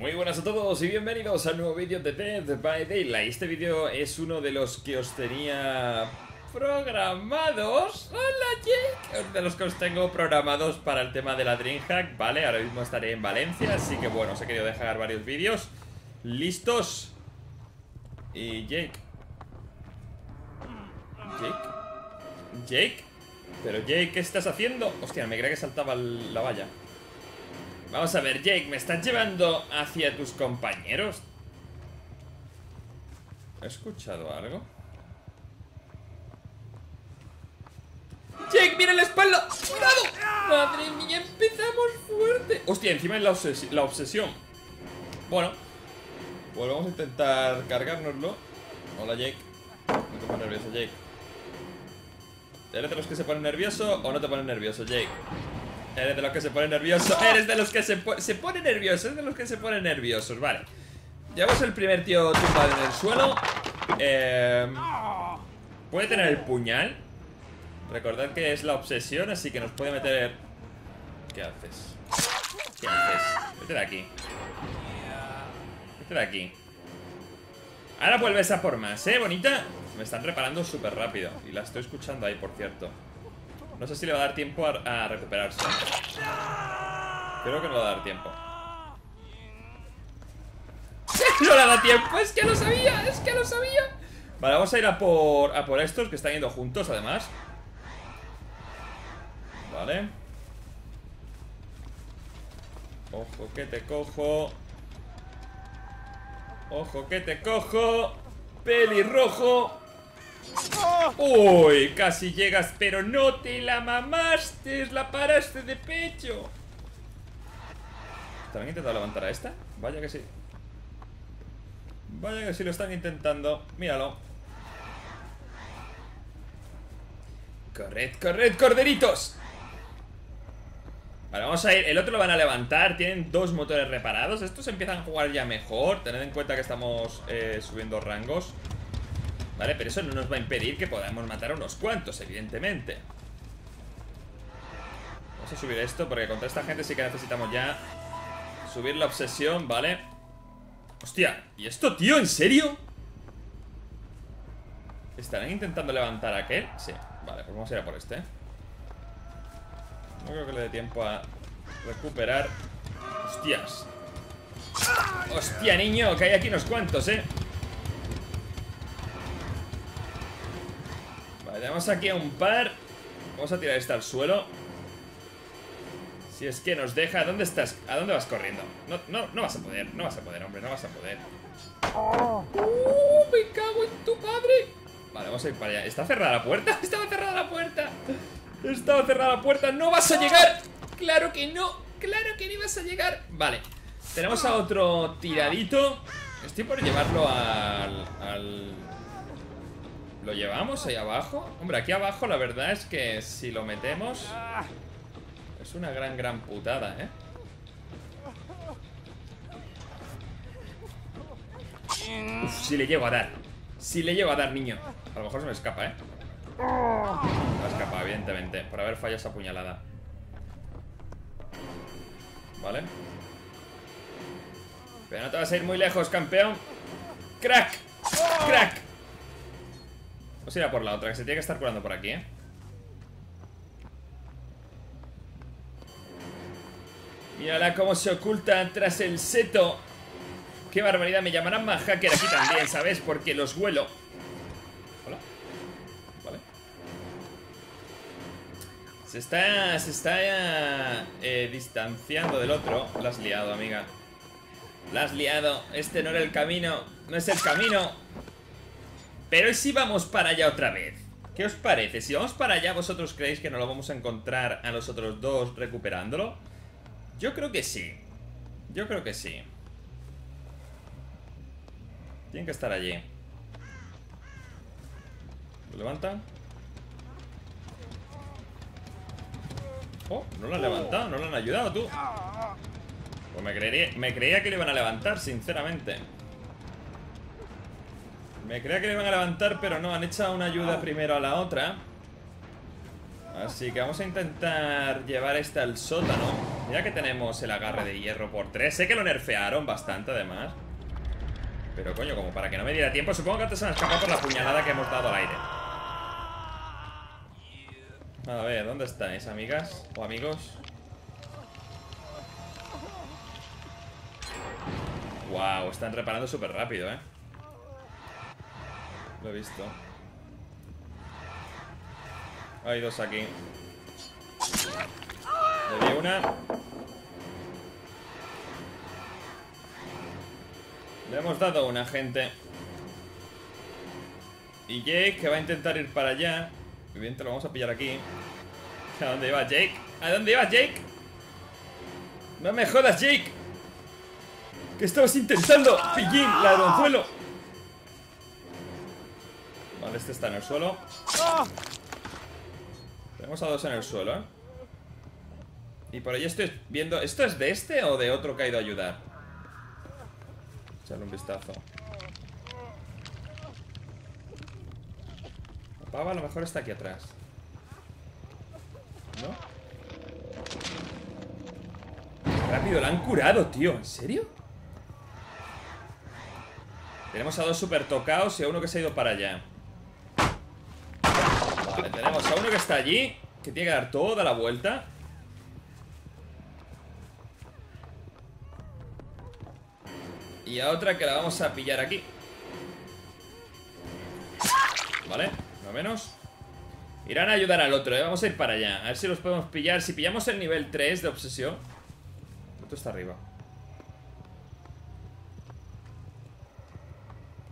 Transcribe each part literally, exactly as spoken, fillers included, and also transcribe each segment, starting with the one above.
Muy buenas a todos y bienvenidos al nuevo vídeo de Dead by Daylight. Este vídeo es uno de los que os tenía programados. ¡Hola, Jake! De los que os tengo programados para el tema de la DreamHack, ¿vale? Ahora mismo estaré en Valencia, así que bueno, os he querido dejar varios vídeos listos. Y Jake... Jake... Jake... Pero Jake, ¿qué estás haciendo? Hostia, me creía que saltaba la valla. Vamos a ver, Jake, ¿me estás llevando hacia tus compañeros? ¿He escuchado algo? ¡Jake, mira la espalda! ¡Cuidado! ¡Madre mía, empezamos fuerte! Hostia, encima es la, obses la obsesión. Bueno, pues vamos a intentar cargárnoslo. Hola, Jake. No te pones nervioso, Jake. ¿Eres de los que se ponen nervioso o no te pones nervioso, Jake? Eres de los que se ponen nerviosos. Eres de los que se, po se ponen nerviosos. Eres de los que se ponen nerviosos, vale. Llevamos el primer tío tumbado en el suelo. eh, Puede tener el puñal. Recordad que es la obsesión, así que nos puede meter... ¿Qué haces? ¿Qué haces? Vete de aquí. Vete de aquí. Ahora vuelves a por más, ¿eh, bonita? Me están reparando súper rápido. Y la estoy escuchando ahí, por cierto. No sé si le va a dar tiempo a, a recuperarse. Creo que no le va a dar tiempo. ¡No le ha dado tiempo! ¡Es que lo sabía! ¡Es que lo sabía! Vale, vamos a ir a por, a por estos que están yendo juntos, además. Vale. Ojo que te cojo. Ojo que te cojo. Pelirrojo. Uy, casi llegas, pero no te la mamaste, la paraste de pecho. ¿Están intentando levantar a esta? Vaya que sí. Vaya que sí lo están intentando. Míralo. Corred, corred, corderitos. Vale, vamos a ir. El otro lo van a levantar. Tienen dos motores reparados. Estos empiezan a jugar ya mejor. Tened en cuenta que estamos eh, subiendo rangos. Vale, pero eso no nos va a impedir que podamos matar a unos cuantos, evidentemente. Vamos a subir esto, porque contra esta gente sí que necesitamos ya subir la obsesión, ¿vale? Hostia, ¿y esto, tío? ¿En serio? ¿Estarán intentando levantar a aquel? Sí, vale, pues vamos a ir a por este. No creo que le dé tiempo a recuperar. Hostias. Hostia, niño, que hay aquí unos cuantos, ¿eh? Tenemos aquí a un par. Vamos a tirar esta al suelo. Si es que nos deja. ¿Dónde estás? ¿A dónde vas corriendo? No, no, no vas a poder, no vas a poder, hombre, no vas a poder. Oh. Uh, me cago en tu padre. Vale, vamos a ir para allá. ¿Está cerrada la puerta? Estaba cerrada la puerta. Estaba cerrada la puerta. No vas a llegar. Claro que no. Claro que no ibas a llegar. Vale. Tenemos a otro tiradito. Estoy por llevarlo al... al... ¿Lo llevamos ahí abajo? Hombre, aquí abajo la verdad es que si lo metemos es una gran, gran putada, ¿eh? Uf, si le llego a dar. Si le llego a dar, niño. A lo mejor se me escapa, ¿eh? Me ha escapado, evidentemente, por haber fallado esa puñalada. Vale. Pero no te vas a ir muy lejos, campeón. ¡Crack! ¡Crack! Vamos a ir a por la otra, que se tiene que estar curando por aquí, ¿eh? Mírala cómo se oculta tras el seto. ¡Qué barbaridad! Me llamarán más hacker aquí también, ¿sabes? Porque los huelo. Hola. Vale. Se está... Se está... Eh, distanciando del otro. La has liado, amiga. La has liado. Este no era el camino. No es el camino. Pero ¿y si vamos para allá otra vez? ¿Qué os parece? Si vamos para allá, ¿vosotros creéis que nos lo vamos a encontrar a los otros dos recuperándolo? Yo creo que sí. Yo creo que sí. Tienen que estar allí. ¿Lo levantan? Oh, no lo han levantado, no lo han ayudado, tú. Pues me creería, me creía que lo iban a levantar, sinceramente. Me creía que le iban a levantar, pero no, han echado una ayuda primero a la otra. Así que vamos a intentar llevar esta al sótano. Mira que tenemos el agarre de hierro por tres. Sé que lo nerfearon bastante, además. Pero, coño, como para que no me diera tiempo. Supongo que antes se me escapó por la puñalada que hemos dado al aire. A ver, ¿dónde estáis, amigas? ¿O amigos? Wow, están reparando súper rápido, ¿eh? Lo he visto. Hay dos aquí. Le di una. Le hemos dado una, gente. Y Jake, que va a intentar ir para allá. Muy bien, te lo vamos a pillar aquí. ¿A dónde iba Jake? ¿A dónde iba Jake? ¡No me jodas, Jake! ¿Qué estabas intentando? ¡Pillín, ladronzuelo! Vale, este está en el suelo. Tenemos a dos en el suelo, ¿eh? Y por ahí estoy viendo... ¿Esto es de este o de otro que ha ido a ayudar? Echarle un vistazo. Pava a lo mejor está aquí atrás, ¿no? Rápido, la han curado, tío. ¿En serio? Tenemos a dos super tocados y a uno que se ha ido para allá. Vale, tenemos a uno que está allí, que tiene que dar toda la vuelta. Y a otra que la vamos a pillar aquí. Vale, menos. Irán a ayudar al otro, ¿eh? Vamos a ir para allá. A ver si los podemos pillar. Si pillamos el nivel tres de obsesión. El otro está arriba.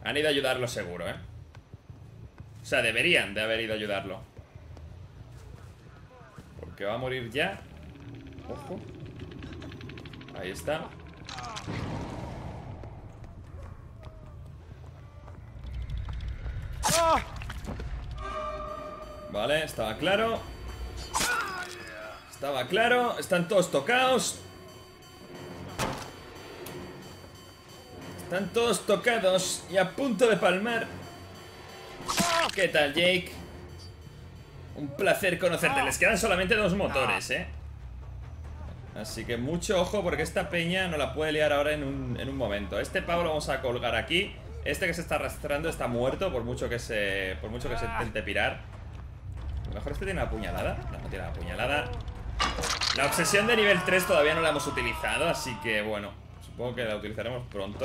Han ido a ayudarlo seguro, ¿eh? O sea, deberían de haber ido a ayudarlo. Porque va a morir ya. Ojo. Ahí está. ¡Ah! Vale, estaba claro. Estaba claro. Están todos tocados. Están todos tocados y a punto de palmar. ¿Qué tal, Jake? Un placer conocerte. Les quedan solamente dos motores, ¿eh? Así que mucho ojo porque esta peña no la puede liar ahora en un, en un momento. Este pavo lo vamos a colgar aquí. Este que se está arrastrando está muerto por mucho que se, por mucho que se intente pirar. A lo mejor este tiene la puñalada. No, no tiene la puñalada. La obsesión de nivel tres todavía no la hemos utilizado, así que bueno, supongo que la utilizaremos pronto.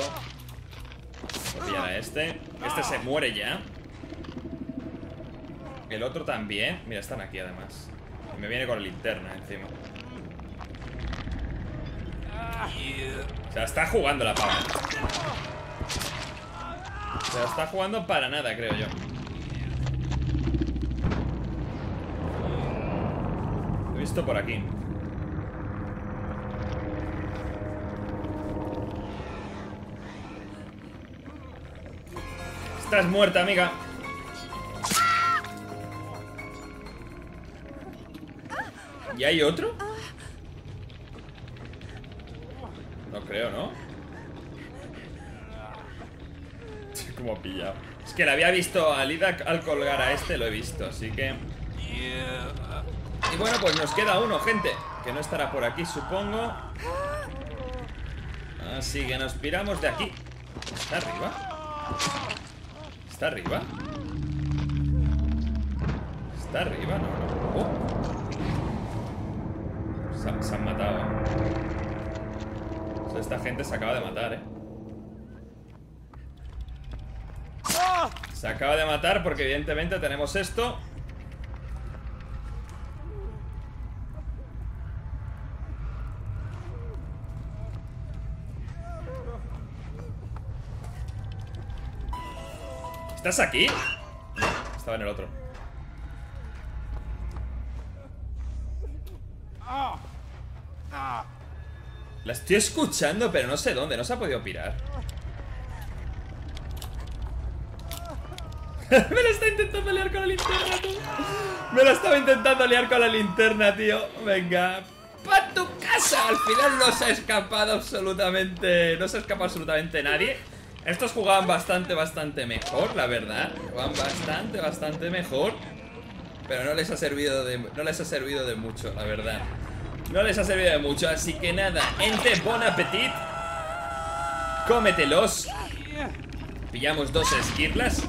Voy a pillar a este. Este se muere ya. El otro también. Mira, están aquí además. Y me viene con la linterna encima. O sea, está jugando la pava. O sea, está jugando para nada, creo yo. Visto por aquí. Estás muerta, amiga. ¿Y hay otro? No creo, ¿no? Como pillado. Es que la había visto a Lida al colgar a este, lo he visto, así que... Y bueno, pues nos queda uno, gente, que no estará por aquí, supongo. Así que nos piramos de aquí. ¿Está arriba? ¿Está arriba? ¿Está arriba? No, no. Oh. Se, se han matado, ¿eh? O sea, esta gente se acaba de matar, ¿eh? Se acaba de matar porque evidentemente tenemos esto. ¿Estás aquí? No, estaba en el otro. La estoy escuchando, pero no sé dónde. No se ha podido pirar. Me la está intentando liar con la linterna, tú. Me la estaba intentando liar con la linterna, tío. Venga. ¡Pa' tu casa! Al final no se ha escapado absolutamente... No se ha escapado absolutamente nadie. Estos jugaban bastante, bastante mejor, la verdad. Jugaban bastante, bastante mejor. Pero no les ha servido de, no les ha servido de mucho, la verdad. no les ha servido de mucho, así que nada, ente, bon appetit. Cómetelos. Pillamos dos esquirlas.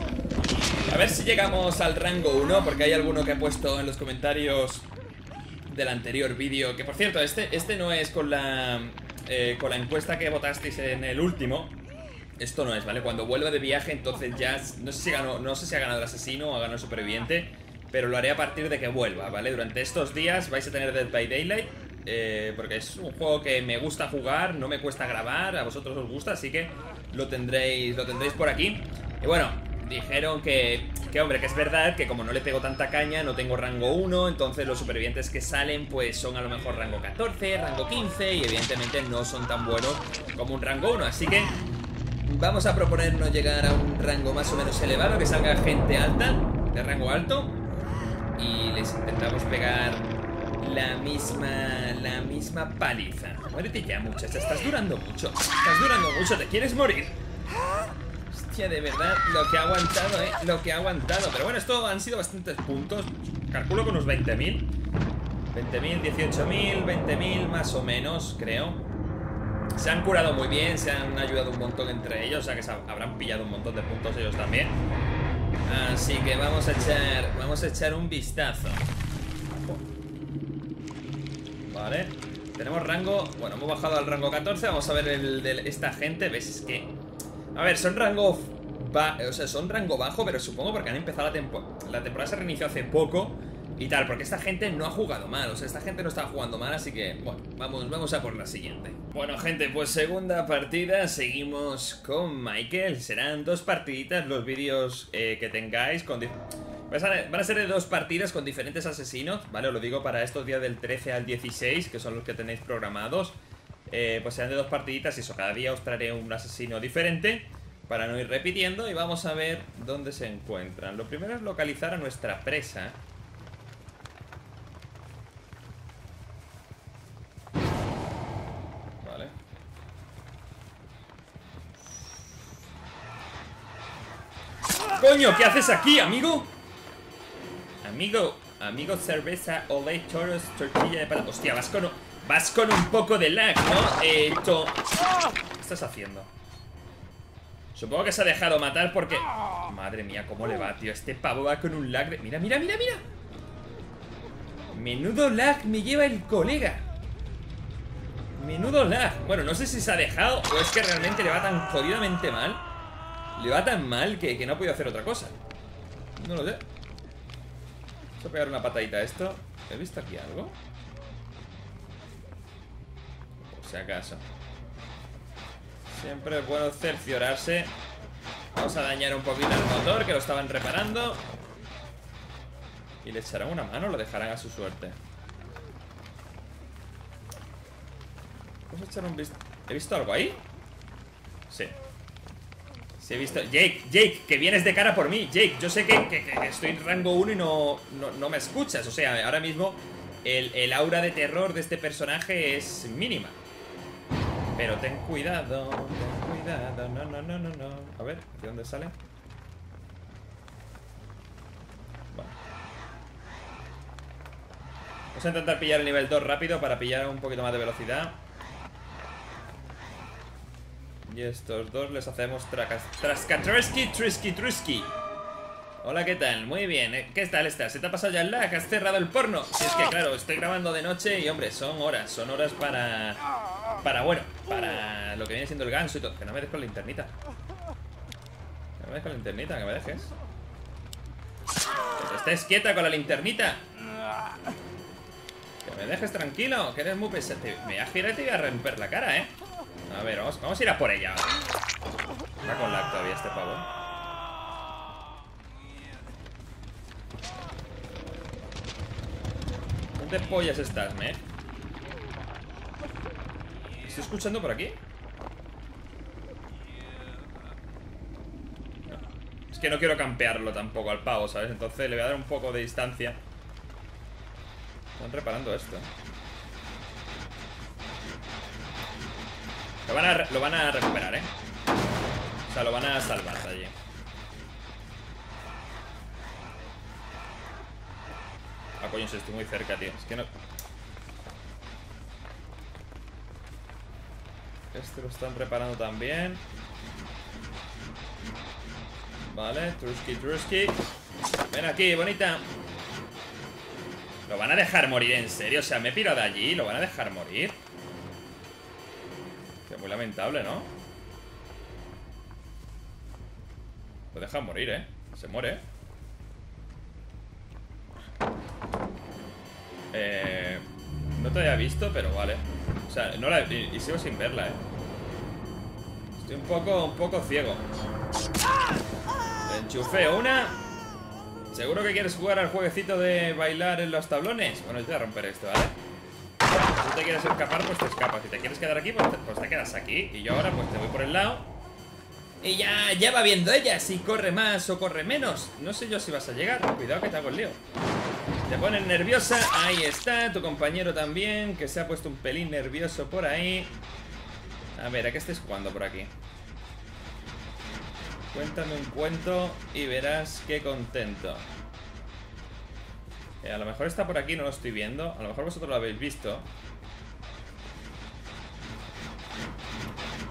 A ver si llegamos al rango uno, porque hay alguno que ha puesto en los comentarios del anterior vídeo. Que por cierto, este, este no es con la eh, con la encuesta que votasteis en el último. Esto no es, ¿vale? Cuando vuelva de viaje, entonces ya... No sé si ganó, no sé si ha ganado el asesino o ha ganado el superviviente, pero lo haré a partir de que vuelva, ¿vale? Durante estos días vais a tener Dead by Daylight, eh, porque es un juego que me gusta jugar, no me cuesta grabar, a vosotros os gusta, así que lo tendréis, lo tendréis por aquí. Y bueno, dijeron que, que, hombre, que es verdad que como no le pego tanta caña, no tengo rango uno, entonces los supervivientes que salen pues son a lo mejor rango catorce, rango quince, y evidentemente no son tan buenos como un rango uno, así que... Vamos a proponernos llegar a un rango más o menos elevado, que salga gente alta, de rango alto, y les intentamos pegar la misma, la misma paliza. Muérete ya, muchacha, estás durando mucho, estás durando mucho, te quieres morir. Hostia, de verdad, lo que ha aguantado, eh, lo que ha aguantado. Pero bueno, esto han sido bastantes puntos, calculo con unos veinte mil, veinte mil, dieciocho mil, veinte mil más o menos, creo. Se han curado muy bien, se han ayudado un montón entre ellos, o sea que se habrán pillado un montón de puntos ellos también. Así que vamos a echar, vamos a echar un vistazo. Vale, tenemos rango, bueno, hemos bajado al rango catorce, vamos a ver el de esta gente, ves, es que... A ver, son rango, ba... o sea, son rango bajo, pero supongo porque han empezado la temporada, la temporada se reinició hace poco y tal, porque esta gente no ha jugado mal, o sea, esta gente no está jugando mal, así que, bueno, vamos, vamos a por la siguiente. Bueno, gente, pues segunda partida, seguimos con Michael, serán dos partiditas los vídeos eh, que tengáis, con van a ser de dos partidas con diferentes asesinos, ¿vale? Os lo digo para estos días del trece al dieciséis, que son los que tenéis programados, eh, pues serán de dos partiditas y eso, cada día os traeré un asesino diferente, para no ir repitiendo, y vamos a ver dónde se encuentran. Lo primero es localizar a nuestra presa. Coño, ¿qué haces aquí, amigo? Amigo, amigo, cerveza, olé, choros, tortilla de patata. Hostia, vas con, vas con un poco de lag, ¿no? Eh, to... ¿Qué estás haciendo? Supongo que se ha dejado matar porque... Madre mía, cómo le va, tío. Este pavo va con un lag de... Mira, mira, mira, mira. Menudo lag me lleva el colega. Menudo lag. Bueno, no sé si se ha dejado o es que realmente le va tan jodidamente mal. Le va tan mal que, que no ha podido hacer otra cosa. No lo sé. Vamos a pegar una patadita a esto. ¿He visto aquí algo? Por si acaso. Siempre es bueno cerciorarse. Vamos a dañar un poquito el motor, que lo estaban reparando. ¿Y le echarán una mano o lo dejarán a su suerte? Vamos a echar un vistazo. ¿He visto algo ahí? Sí. He visto... Jake, Jake, que vienes de cara por mí. Jake, yo sé que, que, que estoy en rango uno y no, no, no me escuchas. O sea, ahora mismo el, el aura de terror de este personaje es mínima. Pero ten cuidado, ten cuidado. No, no, no, no, no. A ver, ¿de dónde sale? Bueno. Vamos a intentar pillar el nivel dos rápido para pillar un poquito más de velocidad. Y estos dos les hacemos trascatresky, trisky, trisky. Hola, ¿qué tal? Muy bien, ¿eh? ¿Qué tal estás? ¿Se te ha pasado ya el lag? ¿Has cerrado el porno? Si es que, claro, estoy grabando de noche y, hombre, son horas. Son horas para... Para, bueno, para lo que viene siendo el ganso y todo. Que no me dejes con la linternita. Que no me dejes con la linternita, que me dejes. Que estés quieta con la linternita. Que me dejes tranquilo, que eres muy pesado. Me voy a girar y te voy a romper la cara, ¿eh? A ver, vamos, vamos a ir a por ella. Está con lag todavía este pavo. ¿Dónde pollas estás, me? ¿Estoy escuchando por aquí? No. Es que no quiero campearlo tampoco al pavo, ¿sabes? Entonces le voy a dar un poco de distancia. Están reparando esto. Lo van, a, lo van a recuperar, ¿eh? O sea, lo van a salvar de allí. Ah, coño, si estoy muy cerca, tío. Es que no... Este lo están preparando también. Vale, Trusky, Trusky. Ven aquí, bonita. ¿Lo van a dejar morir? ¿En serio? O sea, me he pirado de allí. ¿Lo van a dejar morir? Que muy lamentable, ¿no? Lo dejan morir, ¿eh? Se muere. Eh... No te había visto, pero vale. O sea, no la... Y, y sigo sin verla, ¿eh? Estoy un poco... Un poco ciego. Le enchufé una. ¿Seguro que quieres jugar al jueguecito de bailar en los tablones? Bueno, yo te voy a romper esto, ¿vale? Si te quieres escapar, pues te escapas. Si te quieres quedar aquí, pues te, pues te quedas aquí. Y yo ahora, pues te voy por el lado. Y ya, ya va viendo ella si corre más o corre menos. No sé yo si vas a llegar. Cuidado que te hago el lío. Te pones nerviosa, ahí está. Tu compañero también, que se ha puesto un pelín nervioso por ahí. A ver, ¿a qué estés jugando por aquí? Cuéntame un cuento y verás qué contento. eh, A lo mejor está por aquí, no lo estoy viendo. A lo mejor vosotros lo habéis visto.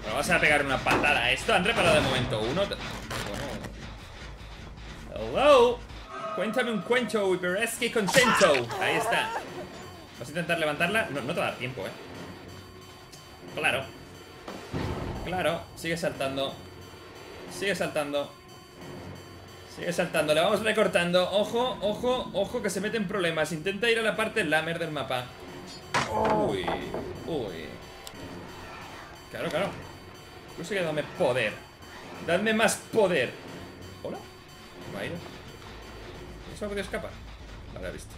Bueno, vas a pegar una patada a esto. Han reparado de momento uno. Bueno. Hello. Cuéntame un cuento y verás qué contento. Ahí está. Vas a intentar levantarla. No, no te va a dar tiempo, eh. Claro. Claro, sigue saltando. Sigue saltando. Sigue saltando, le vamos recortando. Ojo, ojo, ojo que se mete en problemas. Intenta ir a la parte lamer del mapa. Uy, uy. Claro, claro. Incluso que dame poder. Dadme más poder. Hola. ¿Me ha ido? ¿Eso ha podido escapar? La había visto.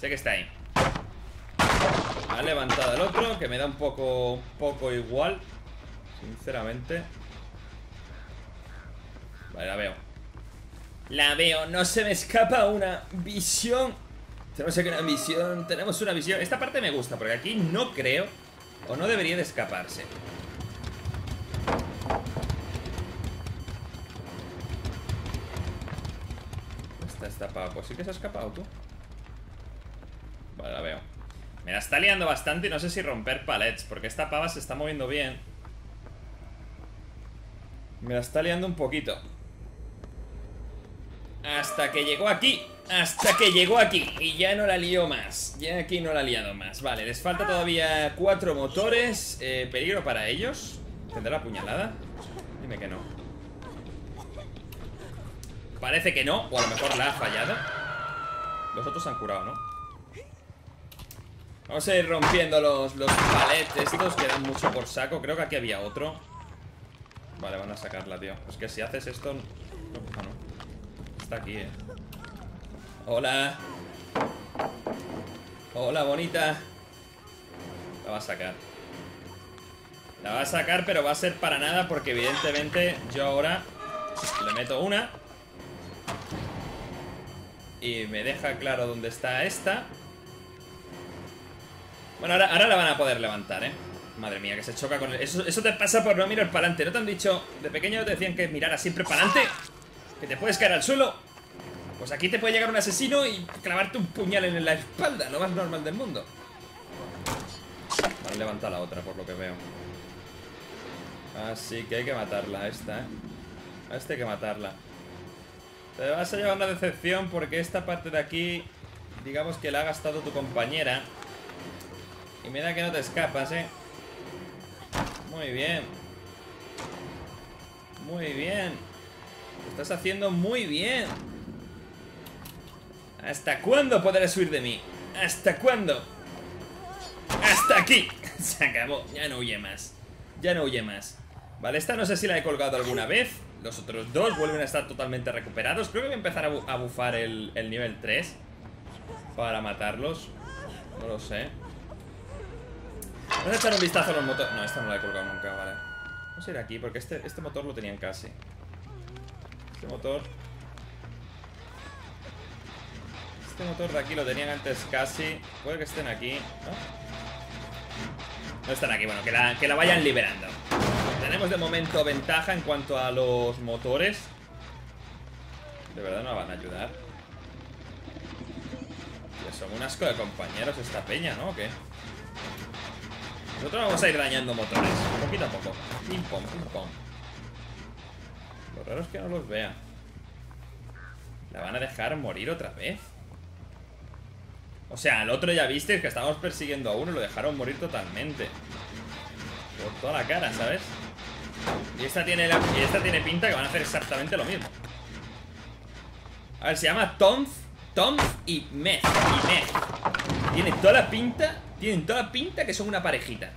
Sé que está ahí. Ha levantado al otro, que me da un poco, un poco igual, sinceramente. Vale, la veo. La veo, no se me escapa una visión. Tenemos aquí una visión, tenemos una visión. Esta parte me gusta, porque aquí no creo, o no debería de escaparse. Está escapado, pues sí que se ha escapado tú. Vale, la veo. Me la está liando bastante y no sé si romper palets, porque esta pava se está moviendo bien. Me la está liando un poquito. Hasta que llegó aquí. Hasta que llegó aquí. Y ya no la lío más. Ya aquí no la he liado más. Vale, les falta todavía cuatro motores. eh, Peligro para ellos. ¿Tendrá la puñalada? Dime que no. Parece que no. O a lo mejor la ha fallado. Los otros han curado, ¿no? Vamos a ir rompiendo los, los palets estos que dan mucho por saco. Creo que aquí había otro. Vale, van a sacarla, tío. Es que si haces esto... No, no. Está aquí, eh. Hola. Hola, bonita. La va a sacar. La va a sacar, pero va a ser para nada porque evidentemente yo ahora le meto una. Y me deja claro dónde está esta. Bueno, ahora, ahora la van a poder levantar, ¿eh? Madre mía, que se choca con el... Eso, eso te pasa por no mirar para adelante. ¿No te han dicho? De pequeño te decían que miraras siempre para adelante, que te puedes caer al suelo. Pues aquí te puede llegar un asesino y clavarte un puñal en la espalda. Lo más normal del mundo. Vale, levanta la otra, por lo que veo. Así que hay que matarla a esta, ¿eh? A esta hay que matarla. Te vas a llevar una decepción porque esta parte de aquí, digamos que la ha gastado tu compañera. Y mira que no te escapas, eh. Muy bien. Muy bien. Lo estás haciendo muy bien. ¿Hasta cuándo podrás huir de mí? ¿Hasta cuándo? ¡Hasta aquí! Se acabó. Ya no huye más. Ya no huye más. Vale, esta no sé si la he colgado alguna vez. Los otros dos vuelven a estar totalmente recuperados. Creo que voy a empezar a, bu a bufar el, el nivel tres. Para matarlos. No lo sé. Vamos a echar un vistazo a los motores. No, esta no la he colgado nunca, vale. Vamos a ir aquí, porque este, este motor lo tenían casi. Este motor. Este motor de aquí lo tenían antes casi. Puede que estén aquí, ¿no? No están aquí, bueno, que la, que la vayan liberando. Tenemos de momento ventaja en cuanto a los motores. De verdad no la van a ayudar. son un asco de compañeros esta peña, ¿no? ¿O qué? Nosotros vamos a ir dañando motores, poquito a poco. Pim pom, pim pom. Lo raro es que no los vea. ¿La van a dejar morir otra vez? O sea, al otro ya visteis que estábamos persiguiendo a uno y lo dejaron morir totalmente. Por toda la cara, ¿sabes? Y esta tiene, la... y esta tiene pinta que van a hacer exactamente lo mismo. A ver, se llama Tomf, Tomf y Mez. Y Mez. Tiene toda la pinta, tienen toda la pinta que son una parejita.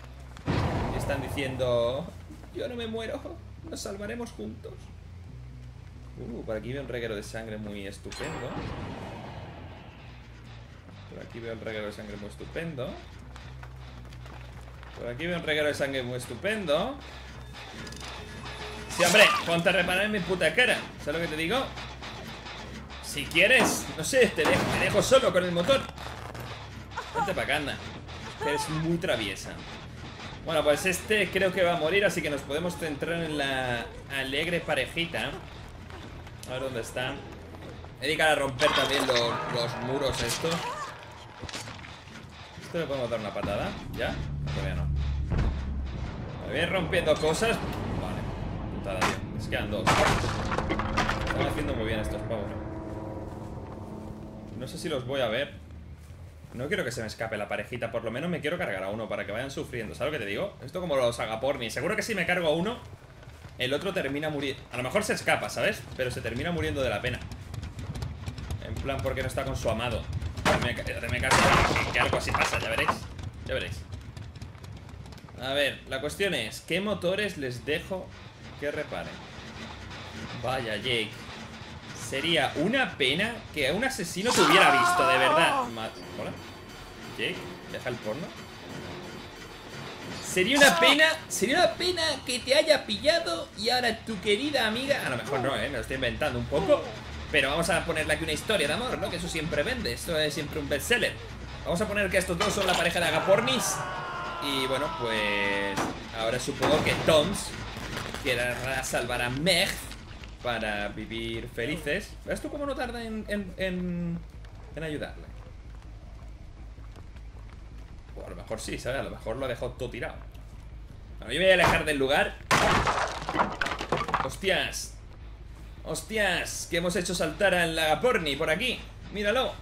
Y están diciendo, yo no me muero, nos salvaremos juntos. Uh, por aquí veo un reguero de sangre muy estupendo. Por aquí veo un reguero de sangre muy estupendo. Por aquí veo un reguero de sangre muy estupendo. Sí, hombre, ponte a reparar en mi puta cara. ¿Sabes lo que te digo? Si quieres, no sé, te dejo, te dejo solo con el motor. Vente para acá, anda. Eres muy traviesa. Bueno, pues este creo que va a morir, así que nos podemos centrar en la alegre parejita. A ver dónde está. Dedicar a romper también los, los muros estos. Esto le podemos dar una patada. ¿Ya? No, todavía no. Me voy a ir rompiendo cosas. Vale. Putada, tío. Les quedan dos. Están haciendo muy bien estos pavos. No sé si los voy a ver. No quiero que se me escape la parejita. Por lo menos me quiero cargar a uno para que vayan sufriendo. ¿Sabes lo que te digo? Esto como los agapornis. Seguro que si me cargo a uno, el otro termina muriendo. A lo mejor se escapa, ¿sabes? Pero se termina muriendo de la pena. En plan, porque no está con su amado. Me, me cargo, que algo así pasa, ya veréis. Ya veréis. A ver, la cuestión es, ¿qué motores les dejo que reparen? Vaya, Jake. Sería una pena que un asesino te hubiera visto, de verdad. Hola. Jake, deja el porno. Sería una pena, sería una pena que te haya pillado y ahora tu querida amiga... A lo mejor no, ¿eh? Me lo estoy inventando un poco. Pero vamos a ponerle aquí una historia de amor, ¿no? Que eso siempre vende, esto es siempre un bestseller. Vamos a poner que estos dos son la pareja de agapornis. Y bueno, pues... ahora supongo que Toms querrá salvar a Meg para vivir felices. ¿Ves tú cómo no tarda en, en, en, en ayudarle? O a lo mejor sí, ¿sabes? A lo mejor lo ha dejado todo tirado. Bueno, yo me voy a alejar del lugar. ¡Hostias! ¡Hostias! Que hemos hecho saltar al agaporni por aquí. ¡Míralo!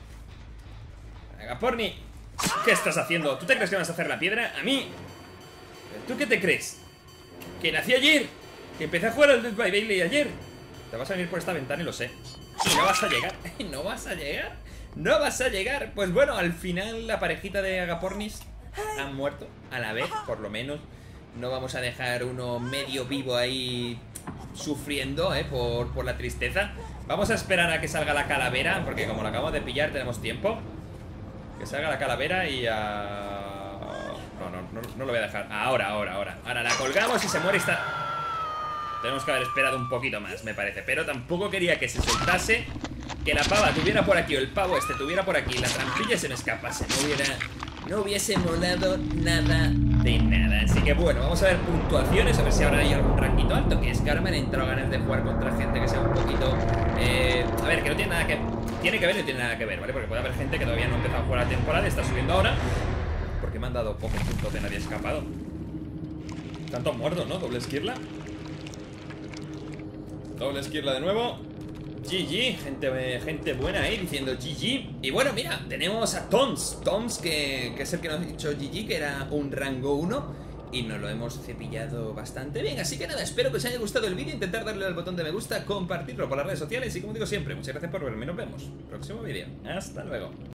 ¡Agaporni! ¿Qué estás haciendo? ¿Tú te crees que vas a hacer la piedra? ¡A mí! ¿Tú qué te crees? ¡Que nací ayer! ¡Que empecé a jugar al Dead by Daylight ayer! Te vas a venir por esta ventana y lo sé. Y no vas a llegar. ¿No vas a llegar? ¡No vas a llegar! Pues bueno, al final la parejita de agapornis han muerto a la vez, por lo menos. No vamos a dejar uno medio vivo ahí sufriendo, ¿eh? Por, por la tristeza. Vamos a esperar a que salga la calavera, porque como la acabamos de pillar tenemos tiempo. Que salga la calavera y a... No, no, no, no lo voy a dejar. Ahora, ahora, ahora. Ahora la colgamos y se muere esta... Tenemos que haber esperado un poquito más, me parece. Pero tampoco quería que se soltase... Que la pava tuviera por aquí, o el pavo este tuviera por aquí, la trampilla se me escapase. No hubiera, no hubiese molado nada de nada. Así que bueno, vamos a ver puntuaciones, a ver si ahora hay algún ranquito alto. Que es que ahora me han entrado ganas de jugar contra gente que sea un poquito... Eh, a ver, que no tiene nada que... Tiene que ver, no tiene nada que ver, ¿vale? Porque puede haber gente que todavía no ha empezado a jugar la temporada, está subiendo ahora. Porque me han dado pocos puntos de nadie escapado. Tantos muertos, ¿no? Doble esquirla. Doble esquirla de nuevo. G G, gente, gente buena ahí diciendo G G. Y bueno, mira, tenemos a Toms Toms, que, que es el que nos ha dicho G G, que era un rango uno. Y nos lo hemos cepillado bastante bien. Así que nada, espero que os haya gustado el vídeo. Intentar darle al botón de me gusta, compartirlo por las redes sociales. Y como digo siempre, muchas gracias por verme y nos vemos. Próximo vídeo, hasta luego.